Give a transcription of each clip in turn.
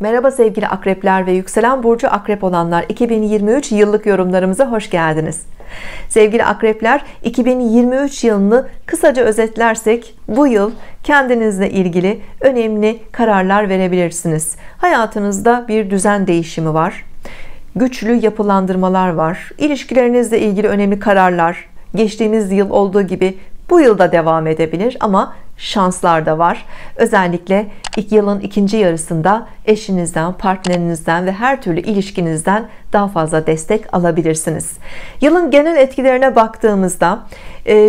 Merhaba sevgili akrepler ve yükselen burcu akrep olanlar, 2023 yıllık yorumlarımıza hoş geldiniz. Sevgili akrepler, 2023 yılını kısaca özetlersek, bu yıl kendinizle ilgili önemli kararlar verebilirsiniz. Hayatınızda bir düzen değişimi var, güçlü yapılandırmalar var, ilişkilerinizle ilgili önemli kararlar geçtiğimiz yıl olduğu gibi bu yılda devam edebilir ama şanslar da var. Özellikle yılın ikinci yarısında eşinizden, partnerinizden ve her türlü ilişkinizden daha fazla destek alabilirsiniz. Yılın genel etkilerine baktığımızda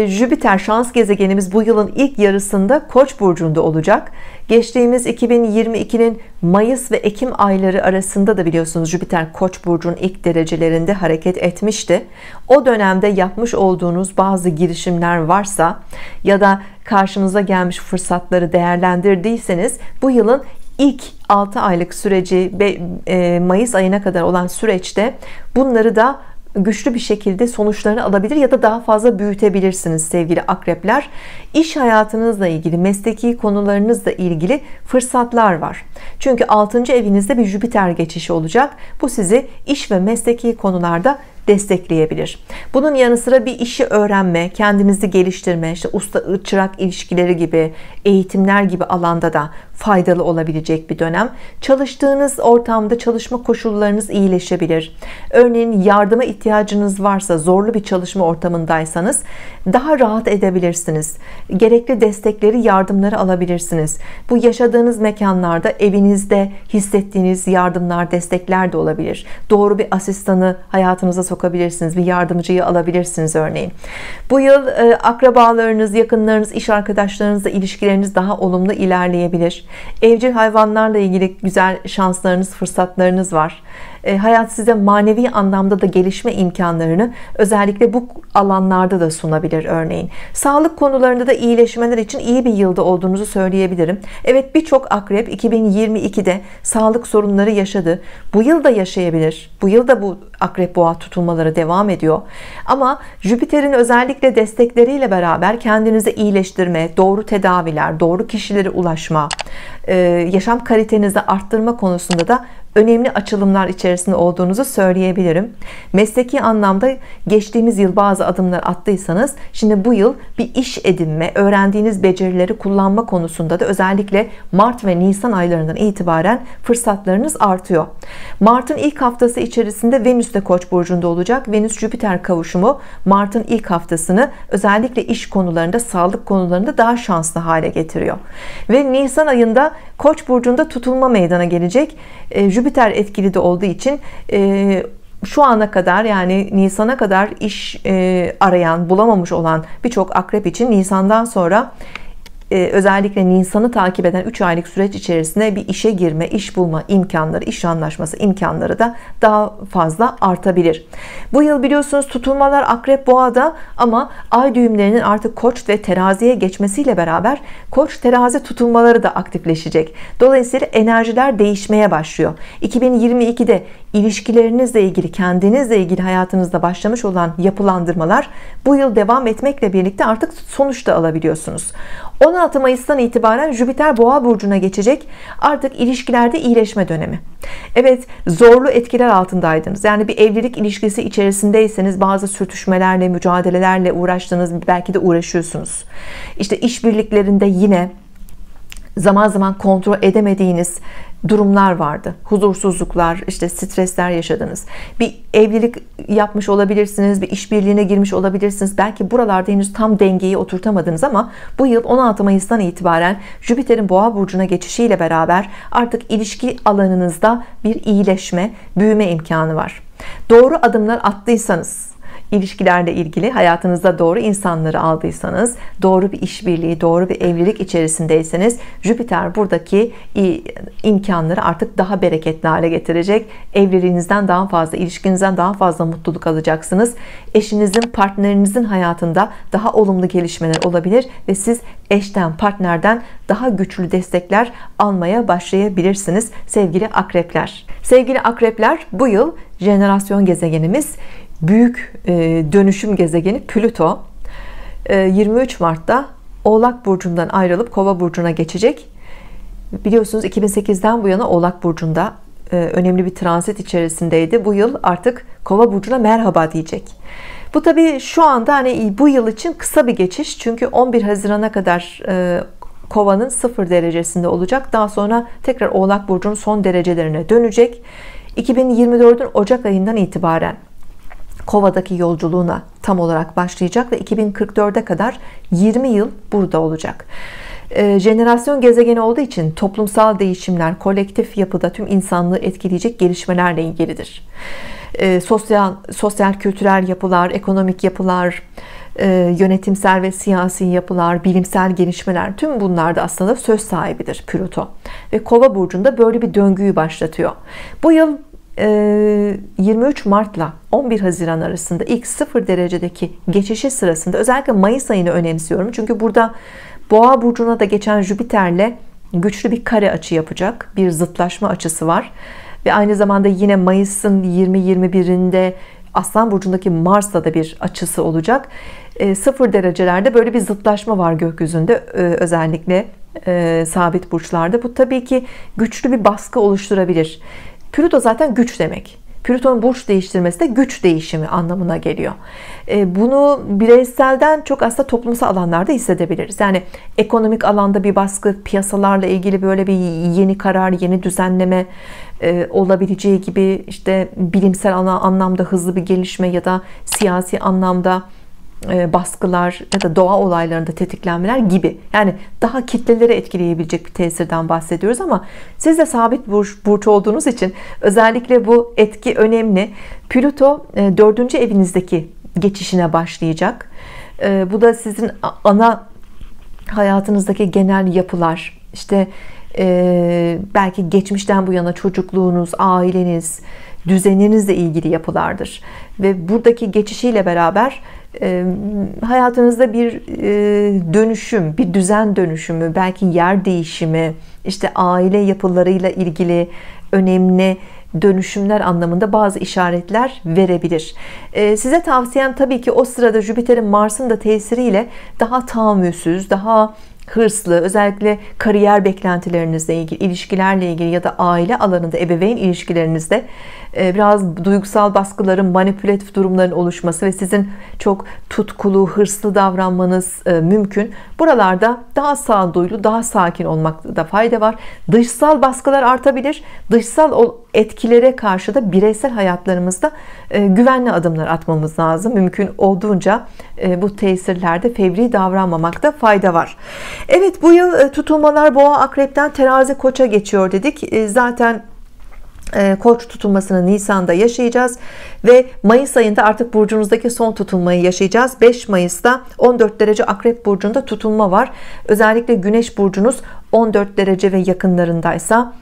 Jüpiter şans gezegenimiz bu yılın ilk yarısında Koç burcunda olacak. Geçtiğimiz 2022'nin Mayıs ve Ekim ayları arasında da biliyorsunuz Jüpiter Koç burcunun ilk derecelerinde hareket etmişti. O dönemde yapmış olduğunuz bazı girişimler varsa ya da karşınıza gelmiş fırsatları değerlendirdiyseniz bu yılın ilk 6 aylık süreci Mayıs ayına kadar olan süreçte bunları da güçlü bir şekilde sonuçlarını alabilir ya da daha fazla büyütebilirsiniz sevgili akrepler. İş hayatınızla ilgili, mesleki konularınızla ilgili fırsatlar var. Çünkü 6. evinizde bir Jüpiter geçişi olacak. Bu sizi iş ve mesleki konularda destekleyebilir. Bunun yanı sıra bir işi öğrenme, kendinizi geliştirme, işte usta-çırak ilişkileri gibi, eğitimler gibi alanda da faydalı olabilecek bir dönem. Çalıştığınız ortamda çalışma koşullarınız iyileşebilir. Örneğin yardıma ihtiyacınız varsa, zorlu bir çalışma ortamındaysanız daha rahat edebilirsiniz. Gerekli destekleri, yardımları alabilirsiniz. Bu yaşadığınız mekanlarda, evinizde hissettiğiniz yardımlar, destekler de olabilir. Doğru bir asistanı hayatınıza sokabilirsiniz, bir yardımcıyı alabilirsiniz örneğin. Bu yıl akrabalarınız, yakınlarınız, iş arkadaşlarınızla ilişkileriniz daha olumlu ilerleyebilir. Evcil hayvanlarla ilgili güzel şanslarınız, fırsatlarınız var. Hayat size manevi anlamda da gelişme imkanlarını özellikle bu alanlarda da sunabilir örneğin. Sağlık konularında da iyileşmeler için iyi bir yılda olduğunuzu söyleyebilirim. Evet, birçok akrep 2022'de sağlık sorunları yaşadı. Bu yıl da yaşayabilir. Bu yıl da bu akrep boğa tutulmaları devam ediyor. Ama Jüpiter'in özellikle destekleriyle beraber kendinizi iyileştirme, doğru tedaviler, doğru kişilere ulaşma, yaşam kalitenizi arttırma konusunda da önemli açılımlar içerisinde olduğunuzu söyleyebilirim. Mesleki anlamda geçtiğimiz yıl bazı adımlar attıysanız, şimdi bu yıl bir iş edinme, öğrendiğiniz becerileri kullanma konusunda da özellikle Mart ve Nisan aylarından itibaren fırsatlarınız artıyor. Mart'ın ilk haftası içerisinde Venüs de Koç burcunda olacak. Venüs-Jüpiter kavuşumu Mart'ın ilk haftasını özellikle iş konularında, sağlık konularında daha şanslı hale getiriyor. Ve Nisan ayında Koç burcunda tutulma meydana gelecek. Jüpiter etkili de olduğu için şu ana kadar, yani Nisan'a kadar iş arayan, bulamamış olan birçok akrep için Nisan'dan sonra özellikle Nisan'ı takip eden 3 aylık süreç içerisinde bir işe girme, iş bulma imkanları, iş anlaşması imkanları da daha fazla artabilir. Bu yıl biliyorsunuz tutulmalar Akrep Boğa'da ama ay düğümlerinin artık Koç ve Terazi'ye geçmesiyle beraber Koç Terazi tutulmaları da aktifleşecek. Dolayısıyla enerjiler değişmeye başlıyor. 2022'de ilişkilerinizle ilgili, kendinizle ilgili hayatınızda başlamış olan yapılandırmalar bu yıl devam etmekle birlikte artık sonuç da alabiliyorsunuz. 16 Mayıs'tan itibaren Jüpiter Boğa burcuna geçecek. Artık ilişkilerde iyileşme dönemi. Evet, zorlu etkiler altındaydınız. Yani bir evlilik ilişkisi içerisindeyseniz bazı sürtüşmelerle, mücadelelerle uğraştınız, belki de uğraşıyorsunuz. İşte işbirliklerinde yine zaman zaman kontrol edemediğiniz durumlar vardı. Huzursuzluklar, işte stresler yaşadınız. Bir evlilik yapmış olabilirsiniz, bir işbirliğine girmiş olabilirsiniz. Belki buralarda henüz tam dengeyi oturtamadınız ama bu yıl 16 Mayıs'tan itibaren Jüpiter'in Boğa burcuna geçişiyle beraber artık ilişki alanınızda bir iyileşme, büyüme imkanı var. Doğru adımlar attıysanız, ilişkilerle ilgili hayatınızda doğru insanları aldıysanız, doğru bir işbirliği, doğru bir evlilik içerisindeyseniz Jüpiter buradaki imkanları artık daha bereketli hale getirecek. Evliliğinizden daha fazla, ilişkinizden daha fazla mutluluk alacaksınız. Eşinizin, partnerinizin hayatında daha olumlu gelişmeler olabilir ve siz eşten, partnerden daha güçlü destekler almaya başlayabilirsiniz sevgili akrepler. Sevgili akrepler, bu yıl jenerasyon gezegenimiz büyük dönüşüm gezegeni Plüto 23 Mart'ta Oğlak burcundan ayrılıp Kova burcuna geçecek. Biliyorsunuz 2008'den bu yana Oğlak Burcu'nda önemli bir transit içerisindeydi. Bu yıl artık Kova Burcu'na merhaba diyecek. Bu tabii şu anda hani bu yıl için kısa bir geçiş. Çünkü 11 Haziran'a kadar Kova'nın 0 derecesinde olacak. Daha sonra tekrar Oğlak Burcu'nun son derecelerine dönecek. 2024'ün Ocak ayından itibaren Kova'daki yolculuğuna tam olarak başlayacak ve 2044'e kadar 20 yıl burada olacak. Jenerasyon gezegeni olduğu için toplumsal değişimler, kolektif yapıda tüm insanlığı etkileyecek gelişmelerle ilgilidir. Sosyal kültürel yapılar, ekonomik yapılar, yönetimsel ve siyasi yapılar, bilimsel gelişmeler, tüm bunlarda aslında söz sahibidir Plüto. Ve Kova burcunda böyle bir döngüyü başlatıyor. Bu yıl 23 Mart'la 11 Haziran arasında ilk 0 derecedeki geçişi sırasında özellikle Mayıs ayını önemsiyorum. Çünkü burada Boğa burcuna da geçen Jüpiter'le güçlü bir kare açı yapacak. Bir zıtlaşma açısı var. Ve aynı zamanda yine Mayıs'ın 20-21'inde Aslan burcundaki Mars'la da bir açısı olacak. 0 derecelerde böyle bir zıtlaşma var gökyüzünde, özellikle sabit burçlarda. Bu tabii ki güçlü bir baskı oluşturabilir. Plüto zaten güç demek. Plüton'un burç değiştirmesi de güç değişimi anlamına geliyor. Bunu bireyselden çok aslında toplumsal alanlarda hissedebiliriz. Yani ekonomik alanda bir baskı, piyasalarla ilgili böyle bir yeni karar, yeni düzenleme olabileceği gibi, işte bilimsel anlamda hızlı bir gelişme ya da siyasi anlamda baskılar ya da doğa olaylarında tetiklenmeler gibi, yani daha kitleleri etkileyebilecek bir tesirden bahsediyoruz. Ama siz de sabit burç olduğunuz için özellikle bu etki önemli. Plüto 4. evinizdeki geçişine başlayacak. Bu da sizin ana hayatınızdaki genel yapılar, işte belki geçmişten bu yana çocukluğunuz, aileniz, düzeninizle ilgili yapılardır. Ve buradaki geçişiyle beraber hayatınızda bir dönüşüm, bir düzen dönüşümü, belki yer değişimi, işte aile yapılarıyla ilgili önemli dönüşümler anlamında bazı işaretler verebilir. Size tavsiyem tabii ki o sırada Jüpiter'in Mars'ın da tesiriyle daha tahammülsüz, daha hırslı, özellikle kariyer beklentilerinizle ilgili, ilişkilerle ilgili ya da aile alanında, ebeveyn ilişkilerinizde biraz duygusal baskıların, manipülatif durumların oluşması ve sizin çok tutkulu, hırslı davranmanız mümkün. Buralarda daha sağduyulu, daha sakin olmakta fayda var. Dışsal baskılar artabilir. Dışsal etkilere karşı da bireysel hayatlarımızda güvenli adımlar atmamız lazım. Mümkün olduğunca bu tesirlerde fevri davranmamakta fayda var. Evet, bu yıl tutulmalar Boğa, Akrep'ten Terazi, Koç'a geçiyor dedik. Zaten Koç tutulmasını Nisan'da yaşayacağız ve Mayıs ayında artık burcunuzdaki son tutulmayı yaşayacağız. 5 Mayıs'ta 14 derece Akrep burcunda tutulma var. Özellikle Güneş burcunuz 14 derece ve yakınlarındaysa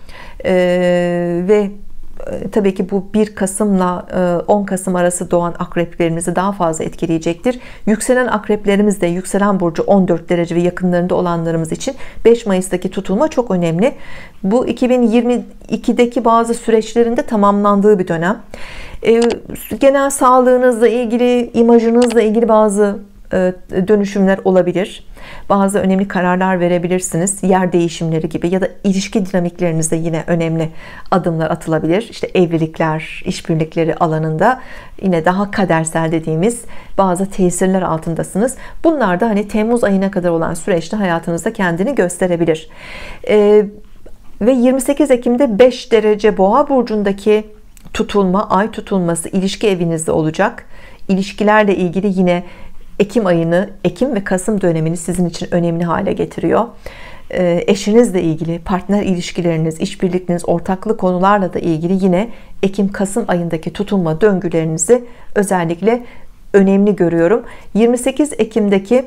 ve tabii ki bu 1 Kasım'la 10 Kasım arası doğan akreplerimizi daha fazla etkileyecektir. Yükselen akreplerimiz de yükselen burcu 14 derece ve yakınlarında olanlarımız için 5 Mayıs'taki tutulma çok önemli. Bu 2022'deki bazı süreçlerin de tamamlandığı bir dönem. Genel sağlığınızla ilgili, imajınızla ilgili bazı dönüşümler olabilir. Bazı önemli kararlar verebilirsiniz. Yer değişimleri gibi ya da ilişki dinamiklerinizde yine önemli adımlar atılabilir. İşte evlilikler, işbirlikleri alanında yine daha kadersel dediğimiz bazı tesirler altındasınız. Bunlar da hani Temmuz ayına kadar olan süreçte hayatınızda kendini gösterebilir. Ve 28 Ekim'de 5 derece Boğa burcundaki tutulma, ay tutulması ilişki evinizde olacak. İlişkilerle ilgili yine Ekim ayını, Ekim ve Kasım dönemini sizin için önemli hale getiriyor. Eşinizle ilgili, partner ilişkileriniz, işbirlikleriniz, ortaklı konularla da ilgili yine Ekim-Kasım ayındaki tutulma döngülerinizi özellikle önemli görüyorum. 28 Ekim'deki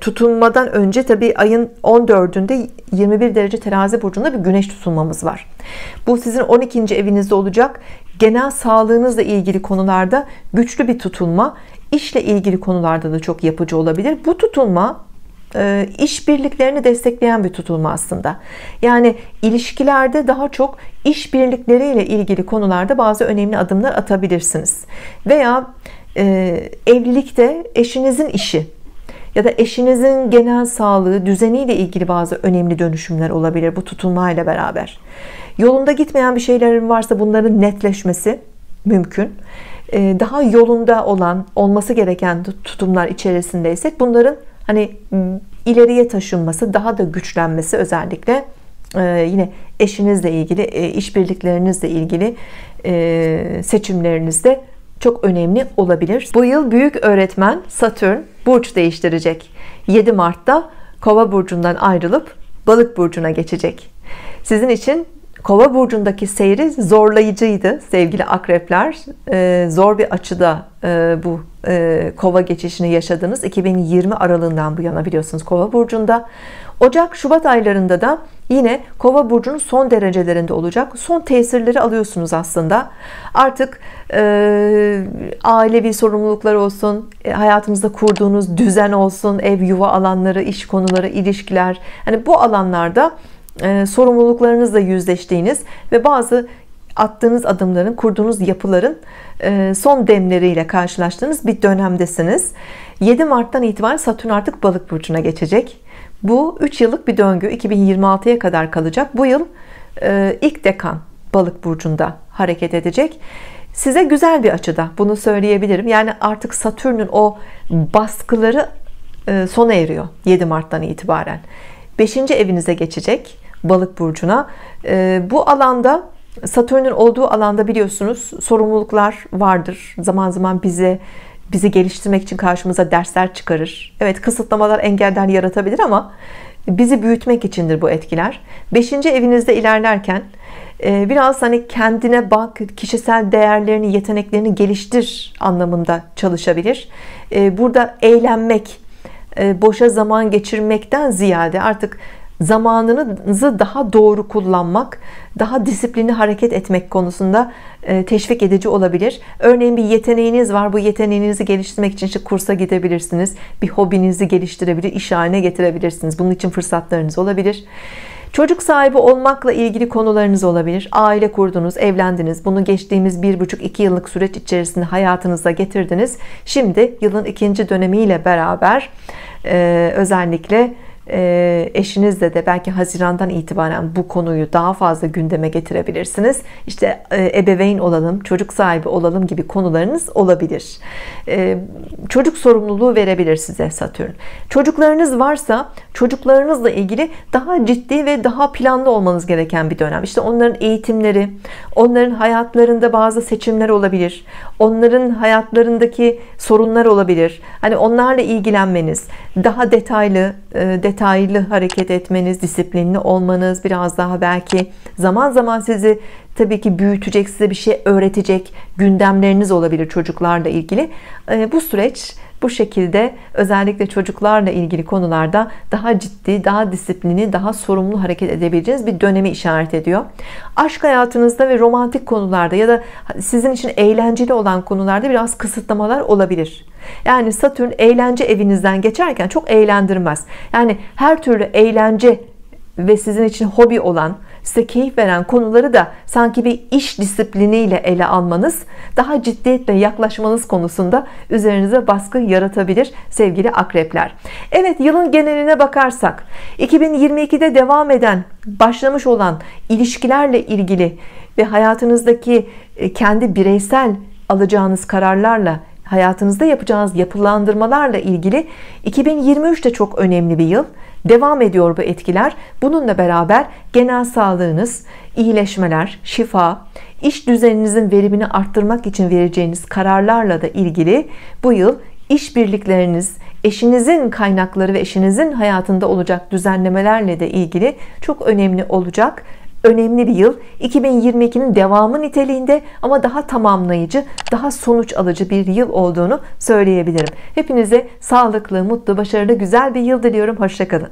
tutulmadan önce tabii ayın 14'ünde 21 derece Terazi burcunda bir güneş tutulmamız var. Bu sizin 12. evinizde olacak. Genel sağlığınızla ilgili konularda güçlü bir tutulma. İşle ilgili konularda da çok yapıcı olabilir. Bu tutulma iş birliklerini destekleyen bir tutulma aslında. Yani ilişkilerde daha çok iş birlikleriyle ilgili konularda bazı önemli adımlar atabilirsiniz. Veya evlilikte eşinizin işi ya da eşinizin genel sağlığı, düzeniyle ilgili bazı önemli dönüşümler olabilir bu tutulmayla beraber. Yolunda gitmeyen bir şeylerin varsa bunların netleşmesi mümkün. Daha yolunda olan, olması gereken tutumlar içerisindeysek bunların hani ileriye taşınması, daha da güçlenmesi, özellikle yine eşinizle ilgili, işbirliklerinizle ilgili seçimlerinizde çok önemli olabilir. Bu yıl büyük öğretmen Satürn burç değiştirecek. 7 Mart'ta Kova burcundan ayrılıp Balık burcuna geçecek. Sizin için Kova burcundaki seyri zorlayıcıydı sevgili akrepler. Zor bir açıda bu Kova geçişini yaşadınız. 2020 aralığından bu yana biliyorsunuz Kova burcunda. Ocak-Şubat aylarında da yine Kova burcunun son derecelerinde olacak. Son tesirleri alıyorsunuz aslında. Artık ailevi sorumluluklar olsun, hayatımızda kurduğunuz düzen olsun, ev, yuva alanları, iş konuları, ilişkiler. Yani bu alanlarda sorumluluklarınızla yüzleştiğiniz ve bazı attığınız adımların, kurduğunuz yapıların son demleriyle karşılaştığınız bir dönemdesiniz. 7 Mart'tan itibaren Satürn artık Balık burcuna geçecek. Bu 3 yıllık bir döngü, 2026'ya kadar kalacak. Bu yıl ilk dekan Balık burcunda hareket edecek. Size güzel bir açıda bunu söyleyebilirim. Yani artık Satürn'ün o baskıları sona eriyor 7 Mart'tan itibaren. 5. evinize geçecek, Balık burcuna. Bu alanda, Satürn'ün olduğu alanda biliyorsunuz sorumluluklar vardır. Zaman zaman bizi geliştirmek için karşımıza dersler çıkarır. Evet, kısıtlamalar, engeller yaratabilir ama bizi büyütmek içindir bu etkiler. 5. evinizde ilerlerken biraz hani kendine bak, kişisel değerlerini, yeteneklerini geliştir anlamında çalışabilir. Burada eğlenmek, boşa zaman geçirmekten ziyade artık zamanınızı daha doğru kullanmak, daha disiplinli hareket etmek konusunda teşvik edici olabilir. Örneğin bir yeteneğiniz var. Bu yeteneğinizi geliştirmek için işte kursa gidebilirsiniz. Bir hobinizi geliştirebilir, iş haline getirebilirsiniz. Bunun için fırsatlarınız olabilir. Çocuk sahibi olmakla ilgili konularınız olabilir. Aile kurdunuz, evlendiniz. Bunu geçtiğimiz 1,5-2 yıllık süreç içerisinde hayatınıza getirdiniz. Şimdi yılın ikinci dönemiyle beraber özellikle eşinizle de belki Haziran'dan itibaren bu konuyu daha fazla gündeme getirebilirsiniz. İşte ebeveyn olalım, çocuk sahibi olalım gibi konularınız olabilir. Çocuk sorumluluğu verebilir size Satürn. Çocuklarınız varsa çocuklarınızla ilgili daha ciddi ve daha planlı olmanız gereken bir dönem. İşte onların eğitimleri, onların hayatlarında bazı seçimler olabilir. Onların hayatlarındaki sorunlar olabilir. Hani onlarla ilgilenmeniz, daha detaylı hareket etmeniz, disiplinli olmanız, biraz daha belki zaman zaman sizi tabii ki büyütecek, size bir şey öğretecek gündemleriniz olabilir çocuklarla ilgili. Bu süreç bu şekilde, özellikle çocuklarla ilgili konularda daha ciddi, daha disiplinli, daha sorumlu hareket edebileceğiniz bir dönemi işaret ediyor. Aşk hayatınızda ve romantik konularda ya da sizin için eğlenceli olan konularda biraz kısıtlamalar olabilir. Yani Satürn eğlence evinizden geçerken çok eğlendirmez. Yani her türlü eğlence ve sizin için hobi olan, size keyif veren konuları da sanki bir iş disipliniyle ele almanız, daha ciddiyetle yaklaşmanız konusunda üzerinize baskı yaratabilir sevgili akrepler. Evet, yılın geneline bakarsak 2022'de devam eden, başlamış olan ilişkilerle ilgili ve hayatınızdaki kendi bireysel alacağınız kararlarla, hayatınızda yapacağınız yapılandırmalarla ilgili 2023 de çok önemli bir yıl. Devam ediyor bu etkiler. Bununla beraber genel sağlığınız, iyileşmeler, şifa, iş düzeninizin verimini arttırmak için vereceğiniz kararlarla da ilgili bu yıl işbirlikleriniz, eşinizin kaynakları ve eşinizin hayatında olacak düzenlemelerle de ilgili çok önemli olacak. Önemli bir yıl. 2022'nin devamı niteliğinde ama daha tamamlayıcı, daha sonuç alıcı bir yıl olduğunu söyleyebilirim. Hepinize sağlıklı, mutlu, başarılı, güzel bir yıl diliyorum. Hoşça kalın.